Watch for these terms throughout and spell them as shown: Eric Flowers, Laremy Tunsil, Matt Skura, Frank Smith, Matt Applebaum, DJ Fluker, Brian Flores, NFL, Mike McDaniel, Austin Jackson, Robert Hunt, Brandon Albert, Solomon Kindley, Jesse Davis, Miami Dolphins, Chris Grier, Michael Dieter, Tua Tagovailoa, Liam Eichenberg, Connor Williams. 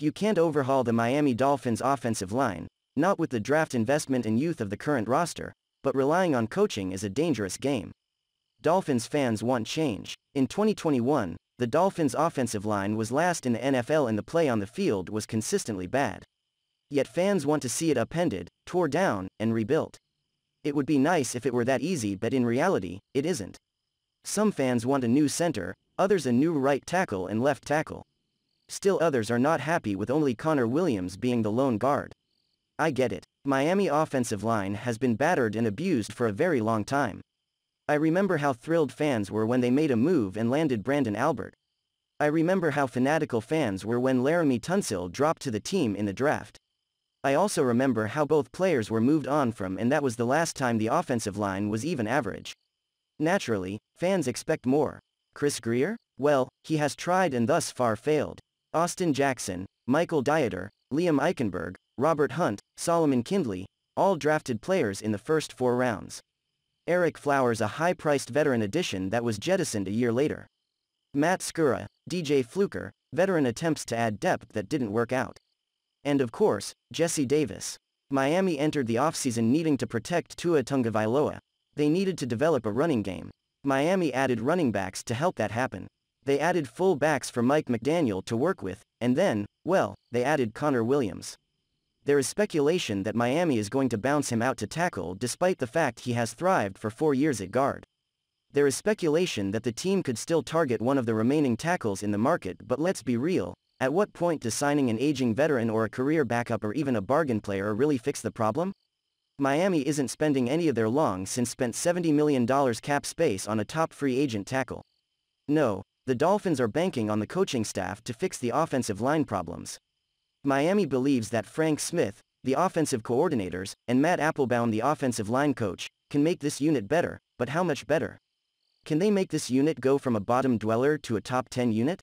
You can't overhaul the Miami Dolphins offensive line, not with the draft investment and youth of the current roster, but relying on coaching is a dangerous game. Dolphins fans want change. In 2021, the Dolphins' offensive line was last in the NFL and the play on the field was consistently bad. Yet fans want to see it upended, torn down, and rebuilt. It would be nice if it were that easy, but in reality, it isn't. Some fans want a new center, others a new right tackle and left tackle. Still others are not happy with only Connor Williams being the lone guard. I get it. Miami offensive line has been battered and abused for a very long time. I remember how thrilled fans were when they made a move and landed Brandon Albert. I remember how fanatical fans were when Laremy Tunsil dropped to the team in the draft. I also remember how both players were moved on from, and that was the last time the offensive line was even average. Naturally, fans expect more. Chris Grier? Well, he has tried and thus far failed. Austin Jackson, Michael Dieter, Liam Eichenberg, Robert Hunt, Solomon Kindley, all drafted players in the first four rounds. Eric Flowers, a high-priced veteran addition that was jettisoned a year later. Matt Skura, DJ Fluker, veteran attempts to add depth that didn't work out. And of course, Jesse Davis. Miami entered the offseason needing to protect Tua Tagovailoa. They needed to develop a running game. Miami added running backs to help that happen. They added full backs for Mike McDaniel to work with, and then, well, they added Connor Williams. There is speculation that Miami is going to bounce him out to tackle despite the fact he has thrived for 4 years at guard. There is speculation that the team could still target one of the remaining tackles in the market, but let's be real. At what point does signing an aging veteran or a career backup or even a bargain player really fix the problem? Miami isn't spending any of their long since spent $70 million cap space on a top free agent tackle. No, the Dolphins are banking on the coaching staff to fix the offensive line problems. Miami believes that Frank Smith, the offensive coordinators, and Matt Applebaum, the offensive line coach, can make this unit better, but how much better? Can they make this unit go from a bottom dweller to a top 10 unit?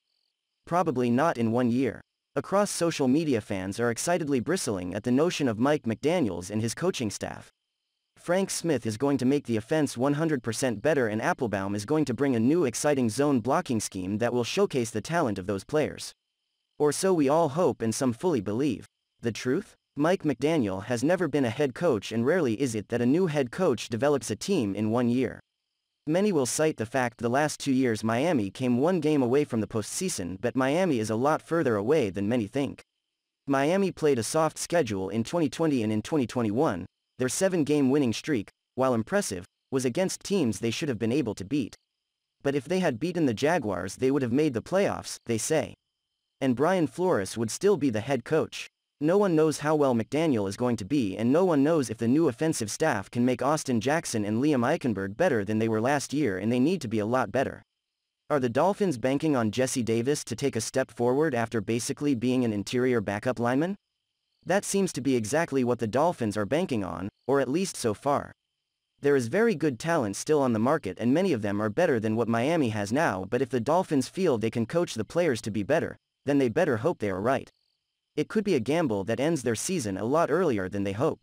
Probably not in 1 year. Across social media, fans are excitedly bristling at the notion of Mike McDaniels and his coaching staff. Frank Smith is going to make the offense 100% better, and Applebaum is going to bring a new exciting zone blocking scheme that will showcase the talent of those players. Or so we all hope and some fully believe. The truth? Mike McDaniel has never been a head coach, and rarely is it that a new head coach develops a team in 1 year. Many will cite the fact the last 2 years Miami came one game away from the postseason, but Miami is a lot further away than many think. Miami played a soft schedule in 2020 and in 2021, their 7-game winning streak, while impressive, was against teams they should have been able to beat. But if they had beaten the Jaguars, they would have made the playoffs, they say. And Brian Flores would still be the head coach. No one knows how well McDaniel is going to be, and no one knows if the new offensive staff can make Austin Jackson and Liam Eichenberg better than they were last year, and they need to be a lot better. Are the Dolphins banking on Jesse Davis to take a step forward after basically being an interior backup lineman? That seems to be exactly what the Dolphins are banking on, or at least so far. There is very good talent still on the market, and many of them are better than what Miami has now, but if the Dolphins feel they can coach the players to be better, then they better hope they are right. It could be a gamble that ends their season a lot earlier than they hope.